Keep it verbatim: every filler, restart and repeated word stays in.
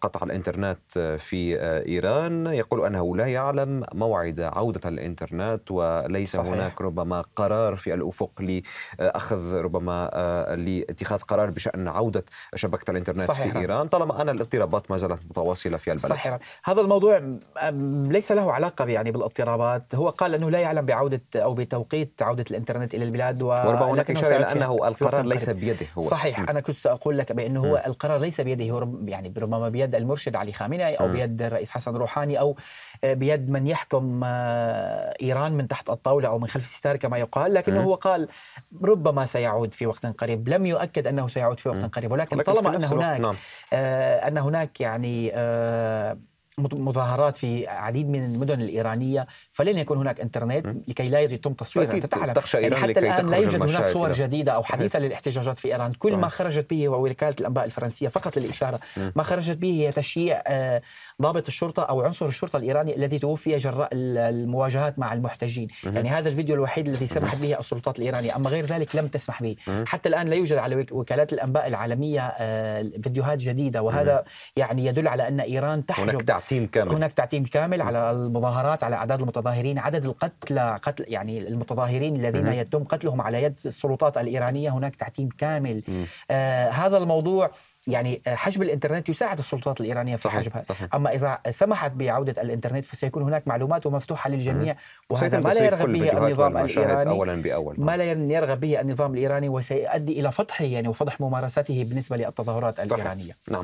قطع الإنترنت في إيران، يقول أنه لا يعلم موعد عودة الإنترنت وليس صحيح. هناك ربما قرار في الأفق لأخذ ربما لاتخاذ قرار بشأن عودة شبكة الإنترنت صحيح. في إيران، طالما أن الاضطرابات ما زالت متواصلة في البلد. صحيح. هذا الموضوع ليس له علاقة يعني بالاضطرابات، هو قال أنه لا يعلم بعودة أو بتوقيت عودة الإنترنت إلى البلاد، وربما هناك إشارة إلى أنه القرار ليس بيده هو. صحيح م. أنا كنت سأقول لك بأنه هو القرار ليس بيده، هو يعني ربما بيد المرشد علي خامنئي أو م. بيد الرئيس حسن روحاني أو بيد من يحكم إيران من تحت الطاولة أو من خلف الستار كما يقال، لكنه م. هو قال ربما سيعود في وقت قريب، لم يؤكد أنه سيعود في وقت قريب، ولكن طالما أن هناك نعم. آه أن هناك يعني آه مظاهرات في عديد من المدن الإيرانية، فلن يكون هناك إنترنت لكي لا يتم تصويرها. تتعلم يعني حتى الآن لا يوجد هناك صور إيران. جديدة أو حديثة صحيح. للاحتجاجات في إيران، كل صحيح. ما خرجت به ووكالة الأنباء الفرنسية فقط للإشارة م. ما خرجت به هي تشييع ضابط الشرطة أو عنصر الشرطة الإيراني الذي توفي جراء المواجهات مع المحتجين م. يعني هذا الفيديو الوحيد الذي سمحت به السلطات الإيرانية، أما غير ذلك لم تسمح به م. حتى الآن لا يوجد على وكالات الأنباء العالمية فيديوهات جديدة، وهذا م. يعني يدل على أن إيران تحجب. كامل. هناك تعتيم كامل على المظاهرات، على أعداد المتظاهرين، عدد القتلى قتل يعني المتظاهرين الذين م. يتم قتلهم على يد السلطات الإيرانية، هناك تعتيم كامل. آه هذا الموضوع يعني حجب الإنترنت يساعد السلطات الإيرانية في حجبها، أما إذا سمحت بعودة الإنترنت فسيكون ههناك معلومات ومفتوحة للجميع، وهذا ما لا يرغب به النظام الإيراني أولاً بأول. ما لا يرغب به النظام الإيراني، وسيؤدي إلى فضحه يعني وفضح ممارساته بالنسبة للتظاهرات الإيرانية. نعم.